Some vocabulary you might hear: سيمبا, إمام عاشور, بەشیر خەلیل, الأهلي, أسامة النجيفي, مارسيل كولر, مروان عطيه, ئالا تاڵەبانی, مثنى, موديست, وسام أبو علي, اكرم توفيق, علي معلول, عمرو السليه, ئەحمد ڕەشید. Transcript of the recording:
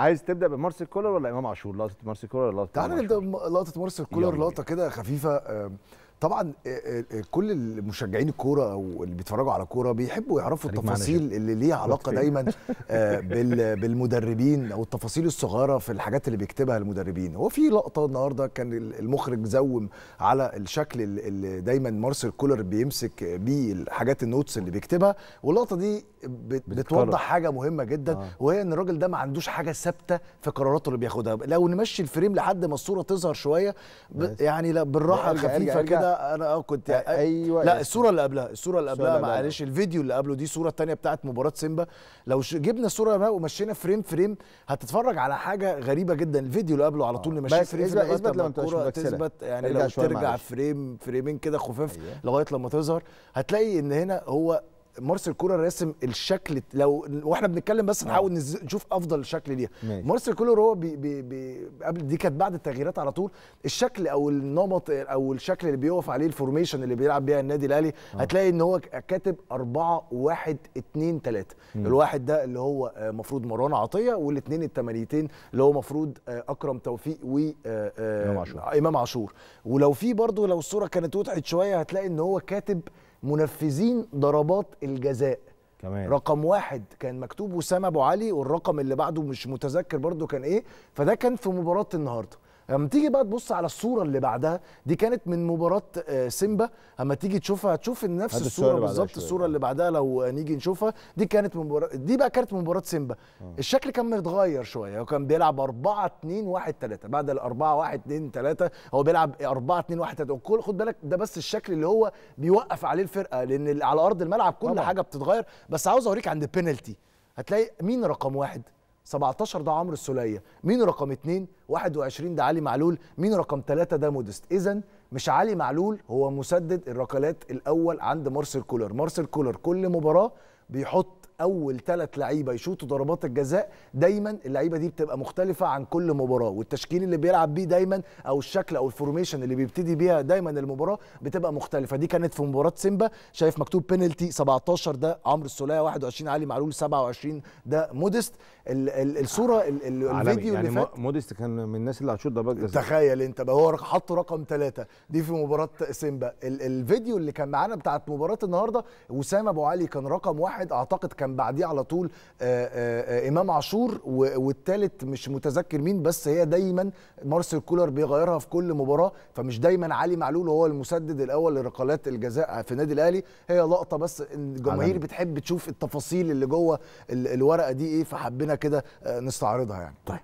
عايز تبدا بمارسيل كولر ولا امام عاشور؟ لقطه مارسيل كولر ولا لقطه؟ تعالى نبدا بلقطه مارسيل كولر، لقطه كده خفيفه. طبعا كل المشجعين الكوره او اللي بيتفرجوا على كوره بيحبوا يعرفوا التفاصيل اللي ليها علاقه دايما بالمدربين، او التفاصيل الصغيره في الحاجات اللي بيكتبها المدربين. هو في لقطه النهارده كان المخرج زوم على الشكل اللي دايما مارسيل كولر بيمسك بيه الحاجات، النوتس اللي بيكتبها، واللقطه دي بتوضح حاجه مهمه جدا، وهي ان الراجل ده ما عندوش حاجه ثابته في قراراته اللي بياخدها. لو نمشي الفريم لحد ما الصوره تظهر شويه يعني، لا بالراحه الخفيفه كده. انا كنت يعني أيوة، لا الصوره اللي قبلها، معلش الفيديو اللي قبله، دي الصوره الثانيه بتاعت مباراه سيمبا. لو جبنا الصوره ومشينا فريم فريم هتتفرج على حاجه غريبه جدا. الفيديو اللي قبله على طول نمشيه فريم فريم لغايه لما الكوره تثبت، يعني لو ترجع فريم فريمين كده خفاف لغايه لما تظهر، هتلاقي ان هنا هو مارسيل كولر راسم الشكل. لو واحنا بنتكلم بس نحاول نشوف افضل شكل ليها. مارسيل كولر هو قبل دي كانت بعد التغييرات على طول، الشكل او النمط او الشكل اللي بيقف عليه، الفورميشن اللي بيلعب بيها النادي الاهلي، هتلاقي ان هو كاتب 4-1-2-3. الواحد ده اللي هو مفروض مروان عطيه، والاثنين التمانيتين اللي هو مفروض اكرم توفيق وامام عاشور. ولو في برضه، لو الصوره كانت وضحت شويه، هتلاقي ان هو كاتب منفذين ضربات الجزاء كمان. رقم 1 كان مكتوب وسام أبو علي، والرقم اللي بعده مش متذكر برضو كان ايه. فده كان في مباراة النهاردة. لما تيجي بقى تبص على الصورة اللي بعدها، دي كانت من مباراة سيمبا، اما تيجي تشوفها هتشوف ان نفس الصورة بالظبط. الصورة اللي بعدها لو نيجي نشوفها، دي كانت دي بقى كانت مباراة سيمبا. الشكل كان متغير شوية، وكان بيلعب 4-2-1-3 بعد ال 4-1-2-3 هو بيلعب 4-2-1-3. خد بالك ده بس الشكل اللي هو بيوقف عليه الفرقة، لأن على أرض الملعب كل حاجة بتتغير. بس عاوز أوريك عند البينالتي هتلاقي مين رقم 1؟ 17 ده عمرو السليه. مين رقم 2؟ 21 ده علي معلول. مين رقم 3؟ ده موديست. إذن مش علي معلول هو مسدد الركلات الأول عند مارسيل كولر. مارسيل كولر كل مباراة بيحط اول 3 لعيبه يشوطوا ضربات الجزاء. دايما اللعيبه دي بتبقى مختلفه عن كل مباراه، والتشكيل اللي بيلعب بيه دايما، او الشكل او الفورميشن اللي بيبتدي بيها دايما المباراه بتبقى مختلفه. دي كانت في مباراه سيمبا، شايف مكتوب بينالتي 17 ده عمرو السليه، 21 علي معلول، 27 ده موديست. الصوره الفيديو يعني اللي فات موديست كان من الناس اللي هتشوط ضربات جزاء. تخيل انت بقى، هو حط رقم 3 دي في مباراه سيمبا. الفيديو اللي كان معانا بتاعت مباراه النهارده، وسام أبو علي كان رقم 1 اعتقد، كان بعديه على طول امام عاشور، والثالث مش متذكر مين. بس هي دايما مارسيل كولر بيغيرها في كل مباراه، فمش دايما علي معلول هو المسدد الاول لركلات الجزاء في النادي الاهلي. هي لقطه بس الجماهير بتحب تشوف التفاصيل اللي جوه الورقه دي ايه، فحبينا كده نستعرضها يعني. طيب.